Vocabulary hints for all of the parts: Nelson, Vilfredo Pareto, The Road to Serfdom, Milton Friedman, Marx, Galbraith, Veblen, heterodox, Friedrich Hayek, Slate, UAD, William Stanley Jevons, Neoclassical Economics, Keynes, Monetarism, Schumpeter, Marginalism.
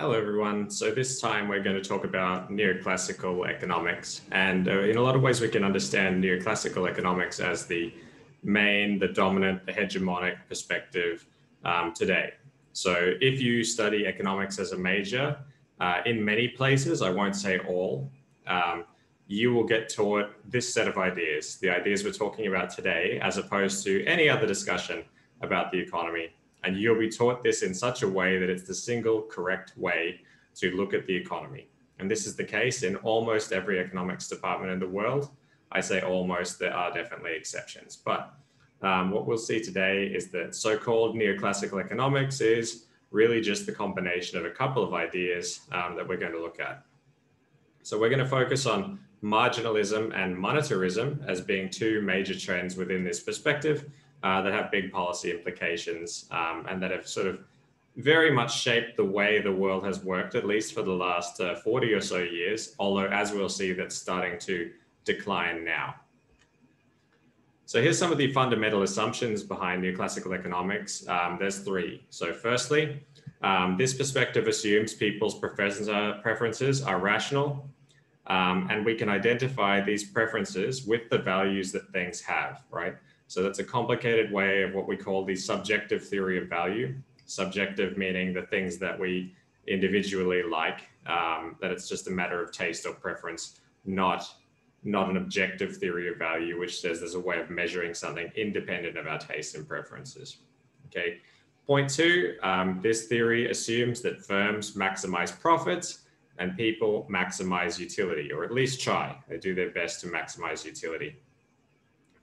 Hello everyone. So this time we're going to talk about neoclassical economics, and in a lot of ways we can understand neoclassical economics as the dominant, the hegemonic perspective today. So if you study economics as a major, in many places, I won't say all, you will get taught this set of ideas, the ideas we're talking about today, as opposed to any other discussion about the economy. And you'll be taught this in such a way that it's the single correct way to look at the economy. And this is the case in almost every economics department in the world. I say almost, there are definitely exceptions. But what we'll see today is that so-called neoclassical economics is really just the combination of a couple of ideas that we're going to look at. So we're going to focus on marginalism and monetarism as being two major trends within this perspective. That have big policy implications and that have sort of very much shaped the way the world has worked, at least for the last 40 or so years, although as we'll see, that's starting to decline now. So here's some of the fundamental assumptions behind neoclassical economics. There's three. So firstly, this perspective assumes people's preferences are rational, and we can identify these preferences with the values that things have, right? So that's a complicated way of what we call the subjective theory of value. Subjective meaning the things that we individually like, that it's just a matter of taste or preference, not an objective theory of value, which says there's a way of measuring something independent of our tastes and preferences. Okay. Point two, this theory assumes that firms maximize profits and people maximize utility, or at least try. They do their best to maximize utility.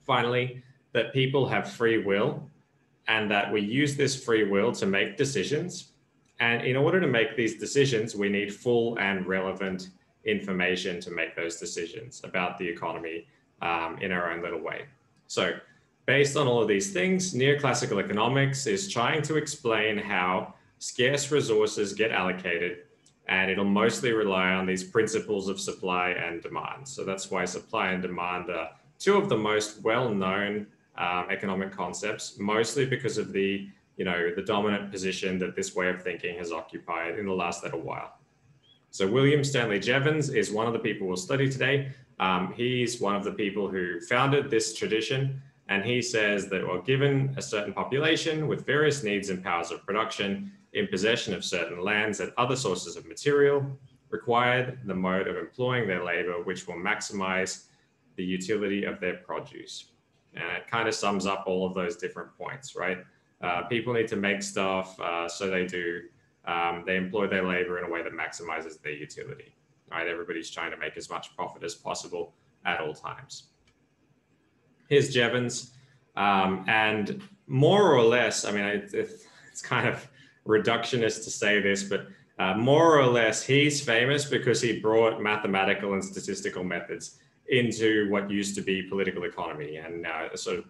Finally, that people have free will and that we use this free will to make decisions. And in order to make these decisions, we need full and relevant information to make those decisions about the economy in our own little way. So based on all of these things, neoclassical economics is trying to explain how scarce resources get allocated, and it'll mostly rely on these principles of supply and demand. So that's why supply and demand are two of the most well-known economic concepts, mostly because of the dominant position that this way of thinking has occupied in the last little while. So William Stanley Jevons is one of the people we'll study today. He's one of the people who founded this tradition, and he says that, well, given a certain population with various needs and powers of production, in possession of certain lands and other sources of material, required the mode of employing their labor, which will maximize the utility of their produce. And it kind of sums up all of those different points, right? People need to make stuff, so they do. They employ their labor in a way that maximizes their utility, right? Everybody's trying to make as much profit as possible at all times. Here's Jevons. And more or less, I mean, it's kind of reductionist to say this, but more or less, he's famous because he brought mathematical and statistical methods into what used to be political economy, and sort of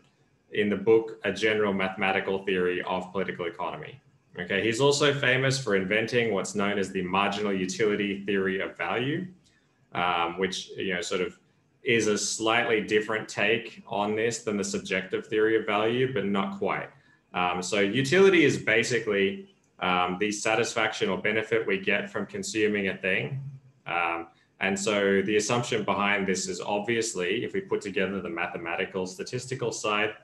in the book, a general mathematical theory of political economy. Okay, he's also famous for inventing what's known as the marginal utility theory of value, which sort of is a slightly different take on this than the subjective theory of value, but not quite. So utility is basically the satisfaction or benefit we get from consuming a thing. And so the assumption behind this is obviously, if we put together the mathematical, statistical side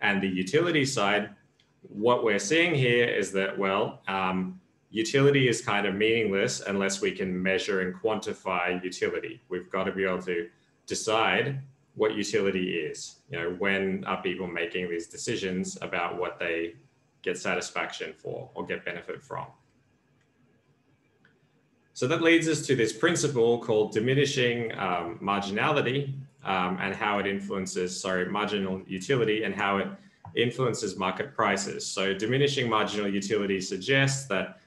and the utility side, what we're seeing here is that, well, utility is kind of meaningless unless we can measure and quantify utility. We've got to be able to decide what utility is. You know, when are people making these decisions about what they get satisfaction for or get benefit from? So that leads us to this principle called diminishing marginality and how it influences, marginal utility and how it influences market prices. So diminishing marginal utility suggests that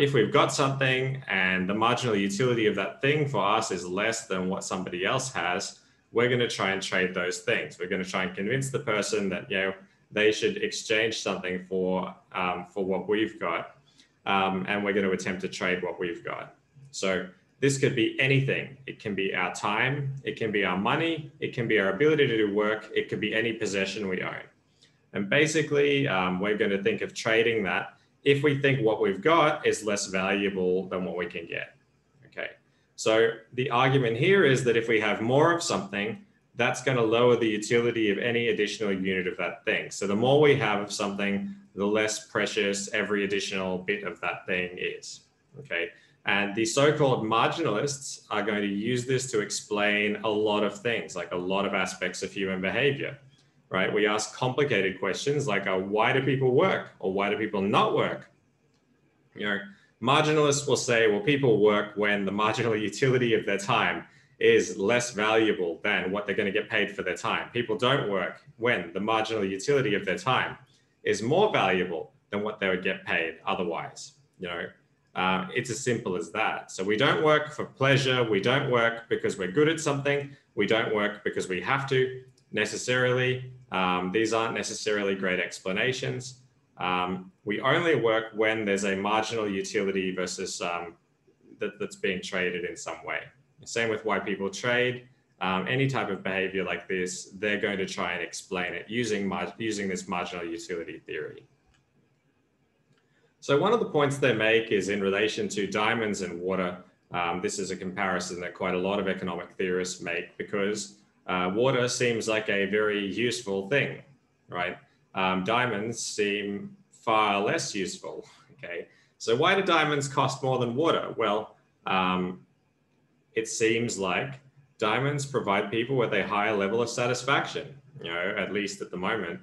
if we've got something and the marginal utility of that thing for us is less than what somebody else has, we're going to try and trade those things. We're going to try and convince the person that, you know, they should exchange something for what we've got, and we're going to attempt to trade what we've got. So this could be anything. It can be our time, it can be our money, it can be our ability to do work, it could be any possession we own. And basically, we're going to think of trading that if we think what we've got is less valuable than what we can get. Okay, so the argument here is that if we have more of something, that's going to lower the utility of any additional unit of that thing. So the more we have of something, the less precious every additional bit of that thing is. Okay, and the so-called marginalists are going to use this to explain a lot of things, like a lot of aspects of human behavior, right? We ask complicated questions like, why do people work, or why do people not work? You know, marginalists will say, well, people work when the marginal utility of their time is less valuable than what they're going to get paid for their time. People don't work when the marginal utility of their time is more valuable than what they would get paid otherwise. You know, it's as simple as that. So we don't work for pleasure. We don't work because we're good at something. We don't work because we have to necessarily. These aren't necessarily great explanations. We only work when there's a marginal utility versus that's being traded in some way. Same with why people trade. Any type of behavior like this, they're going to try and explain it using this marginal utility theory. So one of the points they make is in relation to diamonds and water. This is a comparison that quite a lot of economic theorists make, because water seems like a very useful thing, right? Diamonds seem far less useful, okay? So why do diamonds cost more than water? Well, it seems like diamonds provide people with a higher level of satisfaction, you know, at least at the moment.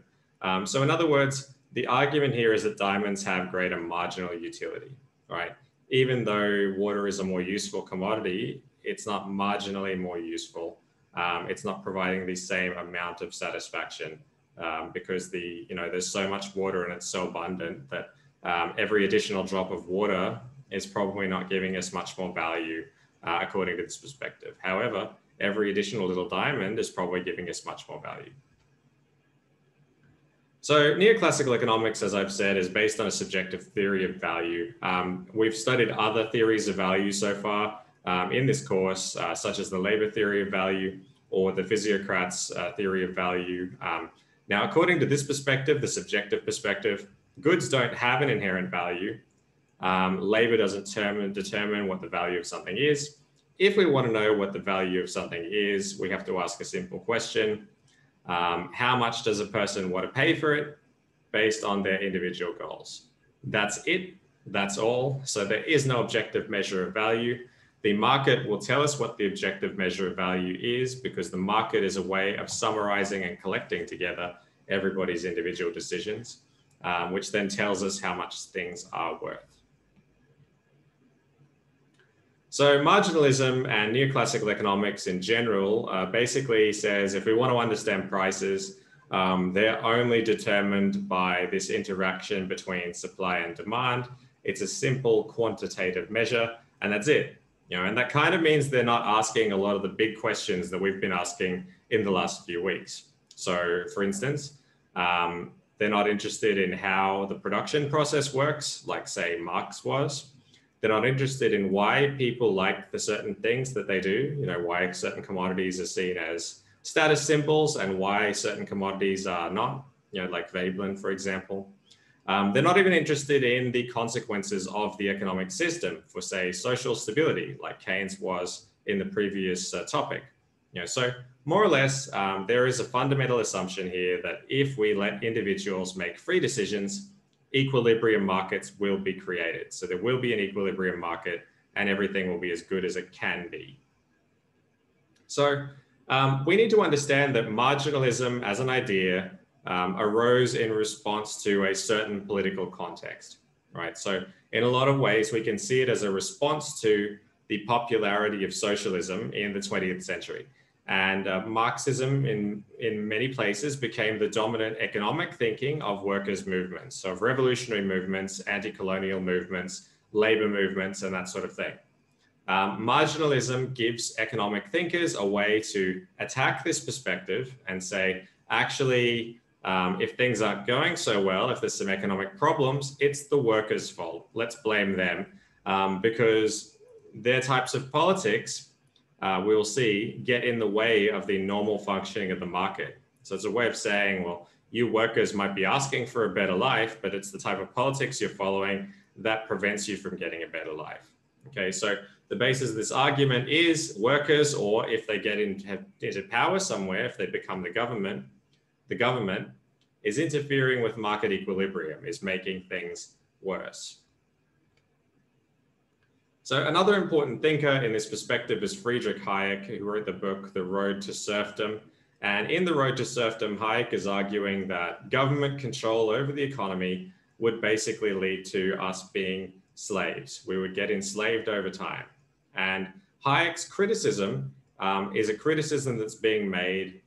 So in other words, the argument here is that diamonds have greater marginal utility, right? Even though water is a more useful commodity, it's not marginally more useful. It's not providing the same amount of satisfaction because there's so much water and it's so abundant that every additional drop of water is probably not giving us much more value according to this perspective. However, every additional little diamond is probably giving us much more value. So neoclassical economics, as I've said, is based on a subjective theory of value. We've studied other theories of value so far in this course, such as the labor theory of value or the physiocrats theory of value. Now, according to this perspective, the subjective perspective, goods don't have an inherent value. Labor doesn't determine what the value of something is. If we want to know what the value of something is, we have to ask a simple question. How much does a person want to pay for it based on their individual goals? That's it. That's all. So there is no objective measure of value. The market will tell us what the objective measure of value is, because the market is a way of summarizing and collecting together everybody's individual decisions, which then tells us how much things are worth. So marginalism and neoclassical economics in general basically says if we want to understand prices, they're only determined by this interaction between supply and demand. It's a simple quantitative measure, and that's it. You know, and that kind of means they're not asking a lot of the big questions that we've been asking in the last few weeks. So for instance, they're not interested in how the production process works, like say Marx was. They're not interested in why people like the certain things that they do, you know, why certain commodities are seen as status symbols and why certain commodities are not, you know, like Veblen, for example. They're not even interested in the consequences of the economic system for, say, social stability, like Keynes was in the previous topic. You know, so more or less, there is a fundamental assumption here that if we let individuals make free decisions, equilibrium markets will be created. So there will be an equilibrium market and everything will be as good as it can be. So we need to understand that marginalism as an idea arose in response to a certain political context, right? So in a lot of ways, we can see it as a response to the popularity of socialism in the 20th century. And Marxism in many places became the dominant economic thinking of workers' movements, so of revolutionary movements, anti-colonial movements, labor movements, and that sort of thing. Marginalism gives economic thinkers a way to attack this perspective and say, actually, if things aren't going so well, if there's some economic problems, it's the workers' fault. Let's blame them because their types of politics we'll see, get in the way of the normal functioning of the market. So it's a way of saying, well, you workers might be asking for a better life, but it's the type of politics you're following that prevents you from getting a better life. Okay, so the basis of this argument is workers, or if they get into power somewhere, if they become the government is interfering with market equilibrium, is making things worse. So another important thinker in this perspective is Friedrich Hayek, who wrote the book, The Road to Serfdom. And in The Road to Serfdom, Hayek is arguing that government control over the economy would basically lead to us being slaves. We would get enslaved over time. And Hayek's criticism is a criticism that's being made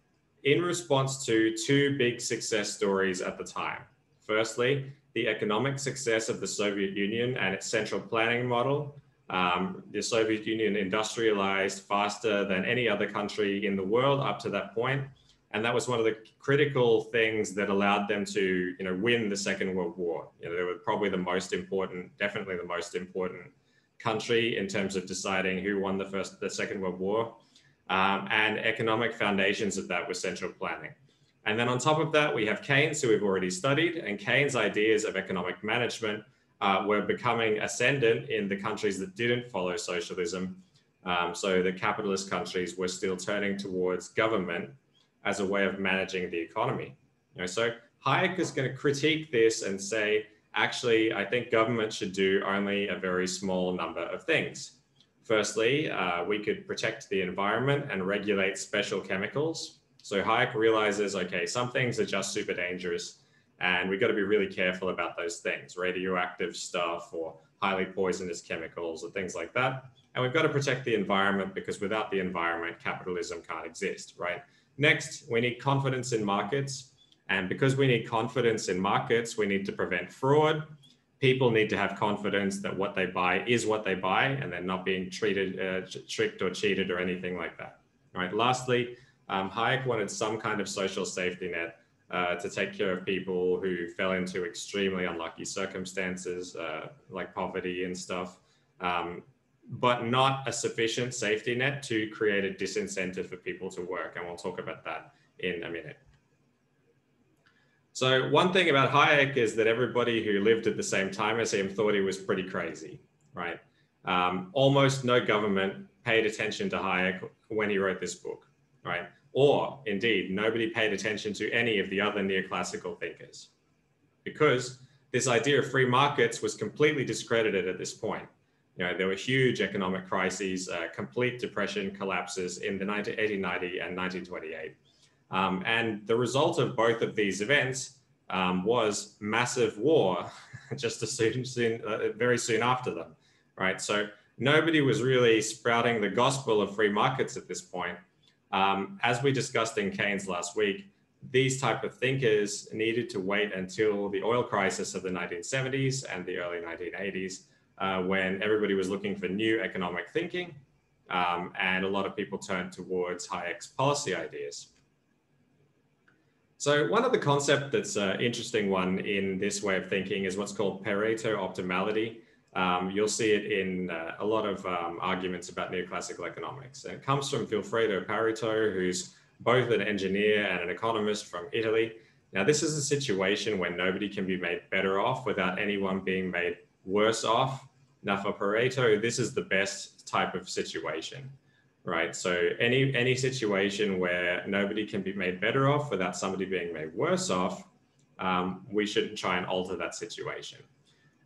in response to two big success stories at the time. Firstly, the economic success of the Soviet Union and its central planning model. The Soviet Union industrialized faster than any other country in the world up to that point. And that was one of the critical things that allowed them to, you know, win the Second World War. You know, they were probably the most important, definitely the most important country in terms of deciding who won the Second World War. And economic foundations of that was central planning. And then on top of that, we have Keynes, who we've already studied, and Keynes' ideas of economic management were becoming ascendant in the countries that didn't follow socialism. So the capitalist countries were still turning towards government as a way of managing the economy. You know, so Hayek is going to critique this and say, actually, I think government should do only a very small number of things. Firstly, we could protect the environment and regulate special chemicals. So Hayek realizes, okay, some things are just super dangerous, and we've got to be really careful about those things, radioactive stuff or highly poisonous chemicals or things like that. And we've got to protect the environment because without the environment, capitalism can't exist, right? Next, we need confidence in markets. And because we need confidence in markets, we need to prevent fraud. People need to have confidence that what they buy is what they buy and they're not being tricked or cheated or anything like that, right? Lastly, Hayek wanted some kind of social safety net to take care of people who fell into extremely unlucky circumstances like poverty and stuff, but not a sufficient safety net to create a disincentive for people to work. And we'll talk about that in a minute. So one thing about Hayek is that everybody who lived at the same time as him thought he was pretty crazy, right? Almost no government paid attention to Hayek when he wrote this book, right? Or indeed, nobody paid attention to any of the other neoclassical thinkers because this idea of free markets was completely discredited at this point. You know, there were huge economic crises, complete depression, collapses in the 1890 and 1928. And the result of both of these events was massive war just as very soon after them, right? So nobody was really sprouting the gospel of free markets at this point. As we discussed in Keynes last week, these type of thinkers needed to wait until the oil crisis of the 1970s and the early 1980s, when everybody was looking for new economic thinking, and a lot of people turned towards Hayek's policy ideas. So one of the concepts that's an interesting one in this way of thinking is what's called Pareto optimality. You'll see it in a lot of arguments about neoclassical economics. And it comes from Vilfredo Pareto, who's both an engineer and an economist from Italy. Now, this is a situation where nobody can be made better off without anyone being made worse off. Now, for Pareto, this is the best type of situation, right? So any situation where nobody can be made better off without somebody being made worse off, we should try and alter that situation.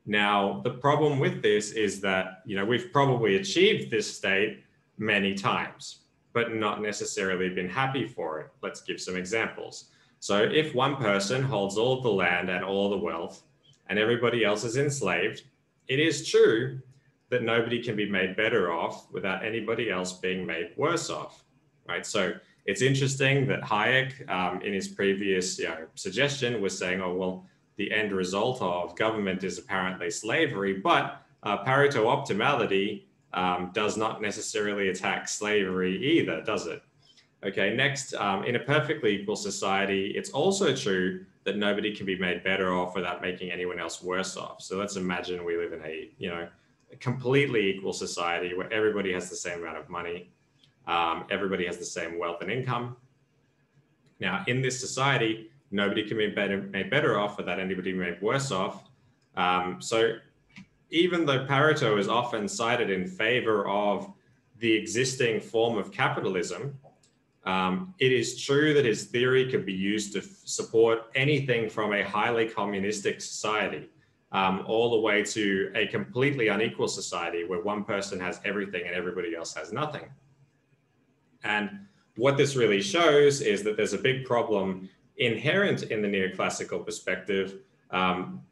Now, the problem with this is that, you know, we've probably achieved this state many times, but not necessarily been happy for it. Let's give some examples. So if one person holds all of the land and all the wealth and everybody else is enslaved, it is true that nobody can be made better off without anybody else being made worse off, right? So it's interesting that Hayek in his previous suggestion was saying, oh, well, the end result of government is apparently slavery, but Pareto optimality does not necessarily attack slavery either, does it? Okay, next, in a perfectly equal society, it's also true that nobody can be made better off without making anyone else worse off. So let's imagine we live in a, you know, a completely equal society where everybody has the same amount of money, everybody has the same wealth and income. Now, in this society, Nobody can be made better off without anybody made worse off. So even though Pareto is often cited in favor of the existing form of capitalism, it is true that his theory could be used to support anything from a highly communistic society all the way to a completely unequal society where one person has everything and everybody else has nothing. And what this really shows is that there's a big problem inherent in the neoclassical perspective.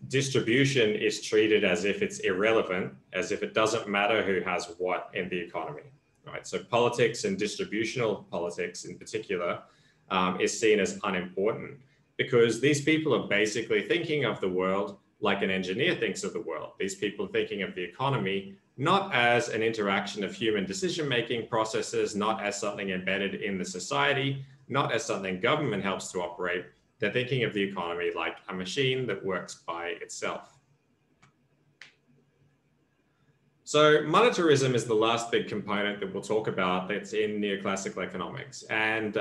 Distribution is treated as if it's irrelevant, as if it doesn't matter who has what in the economy. Right? So politics and distributional politics in particular is seen as unimportant because these people are basically thinking of the world like an engineer thinks of the world. These people are thinking of the economy not as an interaction of human decision-making processes, not as something embedded in the society, not as something government helps to operate. They're thinking of the economy like a machine that works by itself. So monetarism is the last big component that we'll talk about that's in neoclassical economics. And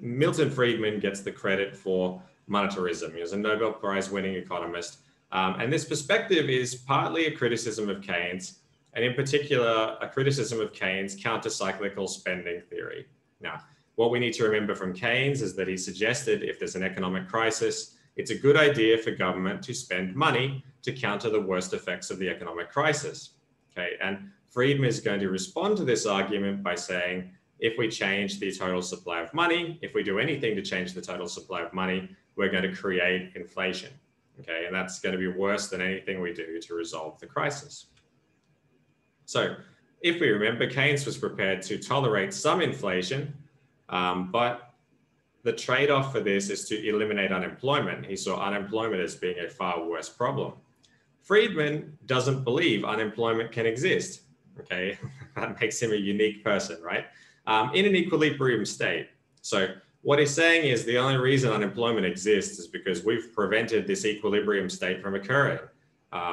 Milton Friedman gets the credit for monetarism. He was a Nobel Prize winning economist. And this perspective is partly a criticism of Keynes, and in particular, a criticism of Keynes' counter-cyclical spending theory. Now, what we need to remember from Keynes is that he suggested if there's an economic crisis, it's a good idea for government to spend money to counter the worst effects of the economic crisis. Okay, and Friedman is going to respond to this argument by saying, if we change the total supply of money, if we do anything to change the total supply of money, we're going to create inflation. Okay, and that's going to be worse than anything we do to resolve the crisis. So if we remember, Keynes was prepared to tolerate some inflation, but the trade-off for this is to eliminate unemployment. He saw unemployment as being a far worse problem. Friedman doesn't believe unemployment can exist. Okay, that makes him a unique person, right? In an equilibrium state. So what he's saying is the only reason unemployment exists is because we've prevented this equilibrium state from occurring.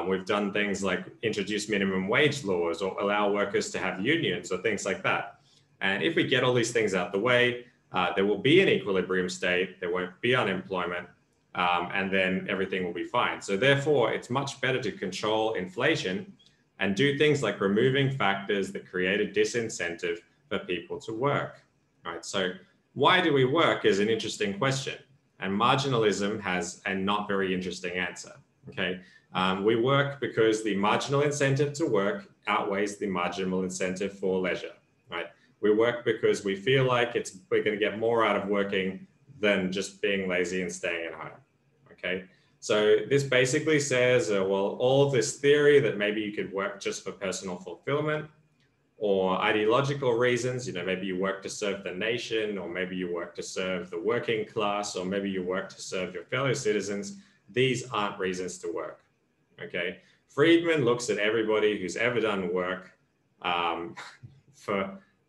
We've done things like introduce minimum wage laws or allow workers to have unions or things like that. And if we get all these things out the way, there will be an equilibrium state, there won't be unemployment, and then everything will be fine. So therefore, it's much better to control inflation and do things like removing factors that create a disincentive for people to work. Right? So why do we work is an interesting question. And marginalism has a not very interesting answer. Okay, we work because the marginal incentive to work outweighs the marginal incentive for leisure. Right? We work because we feel like we're going to get more out of working than just being lazy and staying at home, okay? So this basically says, well, all this theory that maybe you could work just for personal fulfillment or ideological reasons, you know, maybe you work to serve the nation, or maybe you work to serve the working class, or maybe you work to serve your fellow citizens. These aren't reasons to work, okay? Friedman looks at everybody who's ever done work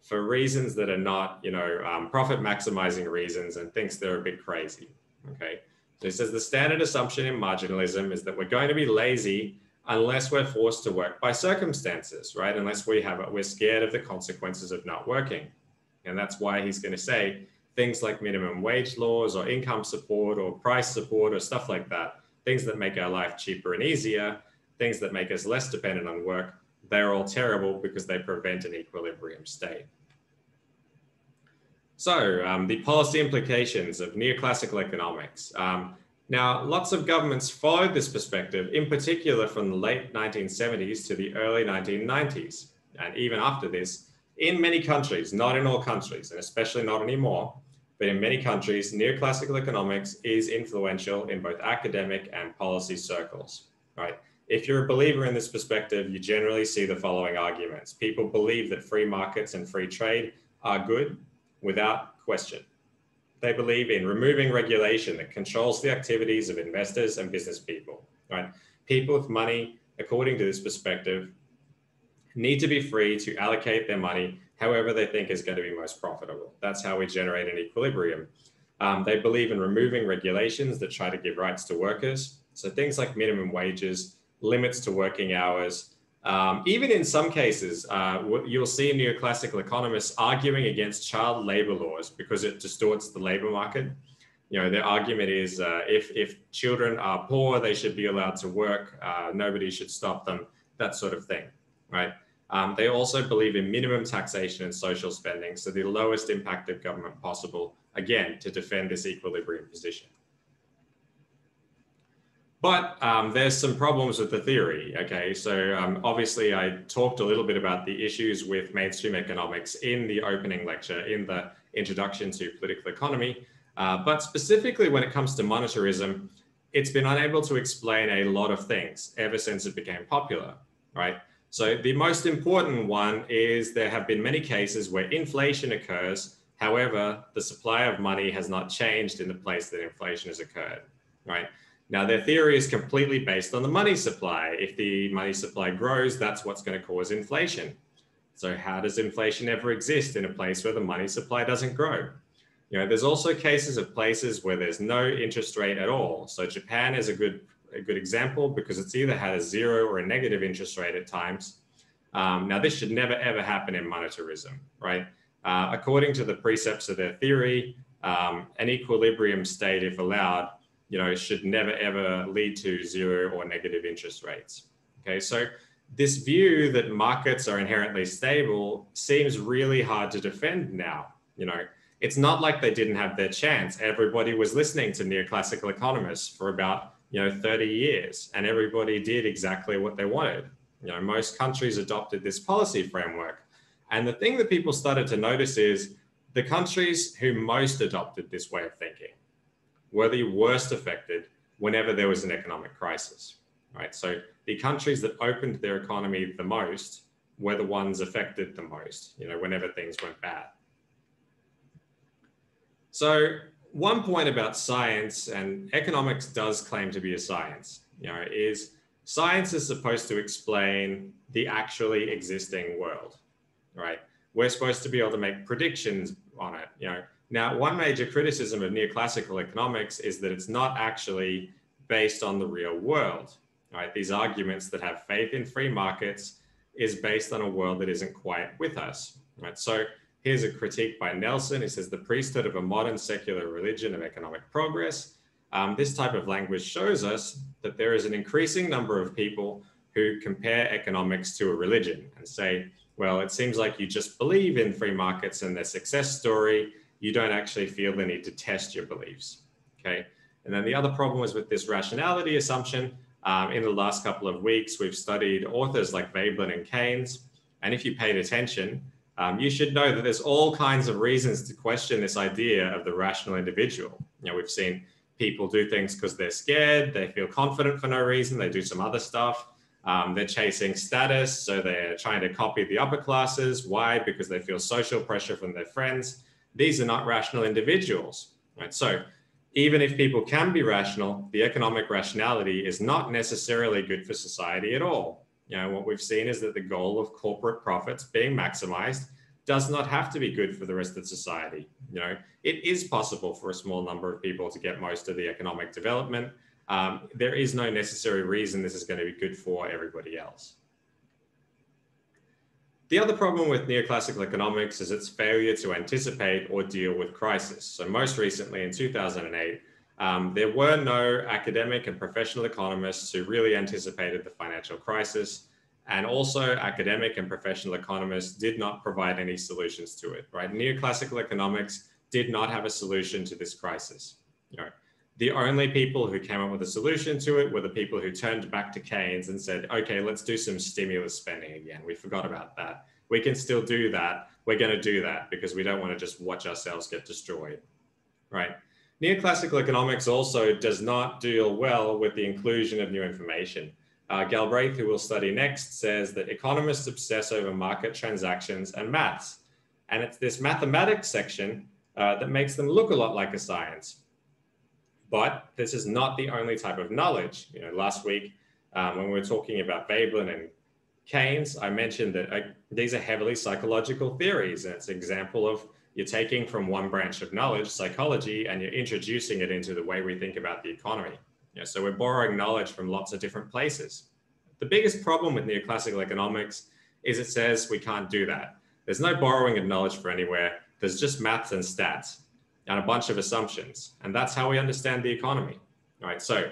for reasons that are not, you know, profit maximizing reasons, and thinks they're a bit crazy, okay? So he says the standard assumption in marginalism is that we're going to be lazy unless we're forced to work by circumstances, right? Unless we're scared of the consequences of not working. And that's why he's going to say things like minimum wage laws or income support or price support or stuff like that, things that make our life cheaper and easier, things that make us less dependent on work, they're all terrible because they prevent an equilibrium state. So the policy implications of neoclassical economics. Now, lots of governments followed this perspective, in particular from the late 1970s to the early 1990s. And even after this, in many countries, not in all countries, and especially not anymore, but in many countries, neoclassical economics is influential in both academic and policy circles, right? If you're a believer in this perspective, you generally see the following arguments. People believe that free markets and free trade are good without question. They believe in removing regulation that controls the activities of investors and business people. Right? People with money, according to this perspective, need to be free to allocate their money however they think is going to be most profitable. That's how we generate an equilibrium. They believe in removing regulations that try to give rights to workers. So things like minimum wages, limits to working hours. Even in some cases, you'll see neoclassical economists arguing against child labor laws because it distorts the labor market. you know, their argument is if children are poor, they should be allowed to work. Nobody should stop them, that sort of thing, right? They also believe in minimum taxation and social spending, so the lowest impact of government possible, again, to defend this equilibrium position. But there's some problems with the theory, okay? So obviously I talked a little bit about the issues with mainstream economics in the opening lecture, in the introduction to political economy, but specifically when it comes to monetarism, it's been unable to explain a lot of things ever since it became popular, right? So the most important one is there have been many cases where inflation occurs, however, the supply of money has not changed in the place that inflation has occurred, right? Now, their theory is completely based on the money supply. If the money supply grows, that's what's going to cause inflation. So how does inflation ever exist in a place where the money supply doesn't grow? You know, there's also cases of places where there's no interest rate at all. So Japan is a good example because it's either had a zero or a negative interest rate at times. Now, this should never, ever happen in monetarism, right? According to the precepts of their theory, an equilibrium state, if allowed, you know, it should never ever lead to zero or negative interest rates. Okay, so this view that markets are inherently stable seems really hard to defend now. You know, it's not like they didn't have their chance. Everybody was listening to neoclassical economists for about, you know, 30 years, and everybody did exactly what they wanted. You know, most countries adopted this policy framework. And the thing that people started to notice is the countries who most adopted this way of thinking were the worst affected whenever there was an economic crisis, right? So the countries that opened their economy the most were the ones affected the most, you know, whenever things went bad. So one point about science, and economics does claim to be a science, you know, is science is supposed to explain the actually existing world, right? We're supposed to be able to make predictions on it, you know. Now, one major criticism of neoclassical economics is that it's not actually based on the real world, right? These arguments that have faith in free markets is based on a world that isn't quite with us, right? So here's a critique by Nelson. He says, the priesthood of a modern secular religion of economic progress. This type of language shows us that there is an increasing number of people who compare economics to a religion and say, well, it seems like you just believe in free markets and their success story. You don't actually feel the need to test your beliefs, okay? And then the other problem was with this rationality assumption. In the last couple of weeks, we've studied authors like Veblen and Keynes. And if you paid attention, you should know that there's all kinds of reasons to question this idea of the rational individual. You know, we've seen people do things because they're scared, they feel confident for no reason, they do some other stuff. They're chasing status, so they're trying to copy the upper classes. Why? Because they feel social pressure from their friends. These are not rational individuals, right? So even if people can be rational, the economic rationality is not necessarily good for society at all. You know, what we've seen is that the goal of corporate profits being maximized does not have to be good for the rest of society. You know, it is possible for a small number of people to get most of the economic development. There is no necessary reason this is going to be good for everybody else. The other problem with neoclassical economics is its failure to anticipate or deal with crisis. So most recently in 2008, there were no academic and professional economists who really anticipated the financial crisis. And also academic and professional economists did not provide any solutions to it, right? Neoclassical economics did not have a solution to this crisis. You know, the only people who came up with a solution to it were the people who turned back to Keynes and said, okay, let's do some stimulus spending again. We forgot about that. We can still do that. We're going to do that because we don't want to just watch ourselves get destroyed, right? Neoclassical economics also does not deal well with the inclusion of new information. Galbraith, who we'll study next, says that economists obsess over market transactions and maths. And it's this mathematics section that makes them look a lot like a science. But this is not the only type of knowledge. You know, last week, when we were talking about Veblen and Keynes, I mentioned that these are heavily psychological theories. And it's an example of you're taking from one branch of knowledge, psychology, and you're introducing it into the way we think about the economy. You know, so we're borrowing knowledge from lots of different places. The biggest problem with neoclassical economics is it says we can't do that. There's no borrowing of knowledge for anywhere. There's just maths and stats. and a bunch of assumptions. And that's how we understand the economy, right? So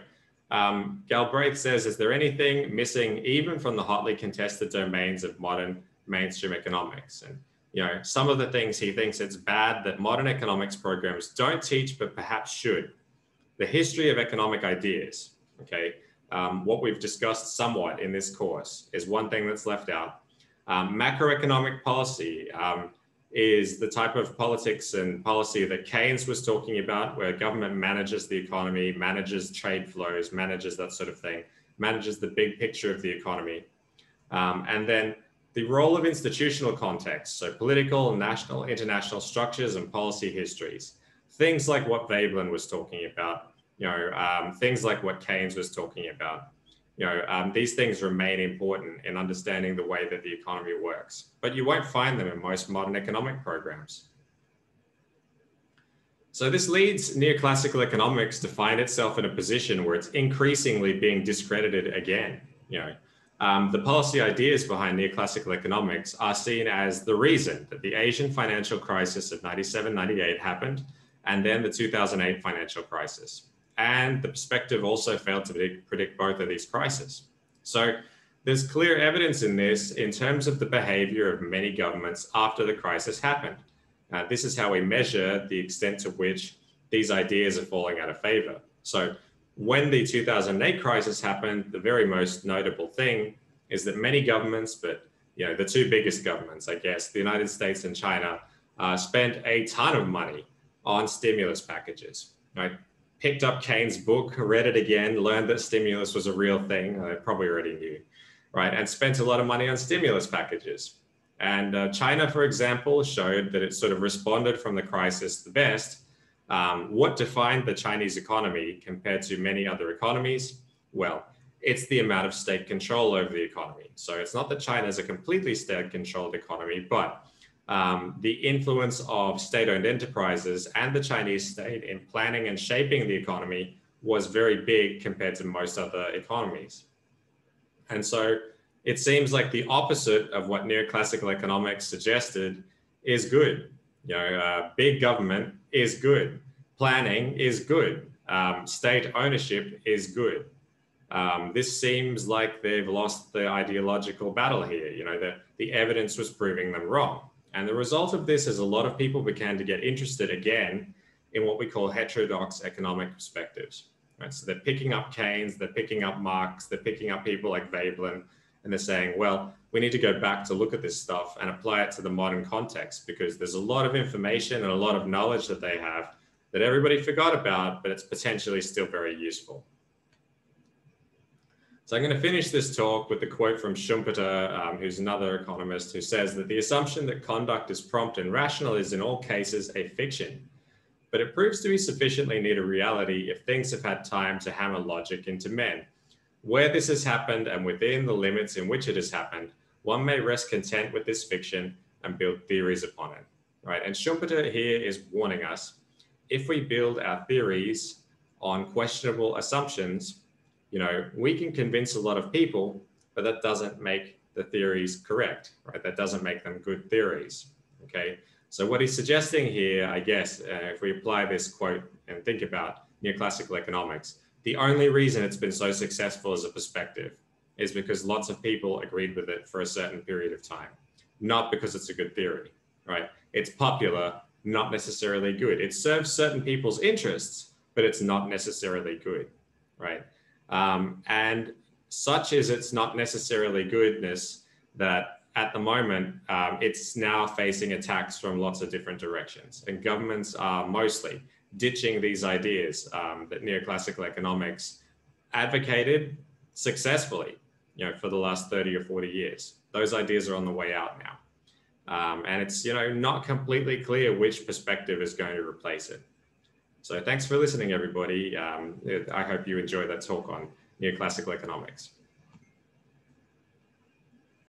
Galbraith says, is there anything missing even from the hotly contested domains of modern mainstream economics? And, you know, some of the things he thinks it's bad that modern economics programs don't teach, but perhaps should. The history of economic ideas, okay? What we've discussed somewhat in this course is one thing that's left out. Macroeconomic policy is the type of politics and policy that Keynes was talking about, where government manages the economy, manages trade flows, manages that sort of thing, manages the big picture of the economy. And then the role of institutional contexts, so political, national, international structures and policy histories. Things like what Veblen was talking about, you know, things like what Keynes was talking about. You know, these things remain important in understanding the way that the economy works, but you won't find them in most modern economic programs. So this leads neoclassical economics to find itself in a position where it's increasingly being discredited again. You know, the policy ideas behind neoclassical economics are seen as the reason that the Asian financial crisis of 97-98 happened, and then the 2008 financial crisis. And the perspective also failed to predict both of these crises. So there's clear evidence in this in terms of the behavior of many governments after the crisis happened. This is how we measure the extent to which these ideas are falling out of favor. So when the 2008 crisis happened, the very most notable thing is that many governments, but you know, the two biggest governments, I guess, the United States and China, spent a ton of money on stimulus packages, right? Picked up Keynes' book, read it again, learned that stimulus was a real thing. I probably already knew, right? And spent a lot of money on stimulus packages. And China, for example, showed that it sort of responded from the crisis the best. What defined the Chinese economy compared to many other economies? Well, it's the amount of state control over the economy. So it's not that China is a completely state-controlled economy, but the influence of state-owned enterprises and the Chinese state in planning and shaping the economy was very big compared to most other economies. And so it seems like the opposite of what neoclassical economics suggested is good. You know, big government is good. Planning is good. State ownership is good. This seems like they've lost the ideological battle here. You know, the evidence was proving them wrong. And the result of this is a lot of people began to get interested again in what we call heterodox economic perspectives. Right? So they're picking up Keynes, they're picking up Marx, they're picking up people like Veblen, and they're saying, well, we need to go back to look at this stuff and apply it to the modern context, because there's a lot of information and a lot of knowledge that they have that everybody forgot about, but it's potentially still very useful. So I'm going to finish this talk with a quote from Schumpeter, who's another economist, who says that the assumption that conduct is prompt and rational is in all cases a fiction, but it proves to be sufficiently near to reality if things have had time to hammer logic into men. Where this has happened and within the limits in which it has happened, one may rest content with this fiction and build theories upon it. Right? And Schumpeter here is warning us, if we build our theories on questionable assumptions, you know, we can convince a lot of people, but that doesn't make the theories correct, right? That doesn't make them good theories, okay? So what he's suggesting here, I guess, if we apply this quote and think about neoclassical economics, the only reason it's been so successful as a perspective is because lots of people agreed with it for a certain period of time, not because it's a good theory, right? It's popular, not necessarily good. It serves certain people's interests, but it's not necessarily good, right? And such is its not necessarily goodness that at the moment, it's now facing attacks from lots of different directions. And governments are mostly ditching these ideas that neoclassical economics advocated successfully, you know, for the last 30 or 40 years. Those ideas are on the way out now. And it's, you know, not completely clear which perspective is going to replace it. So thanks for listening, everybody. I hope you enjoy that talk on neoclassical economics.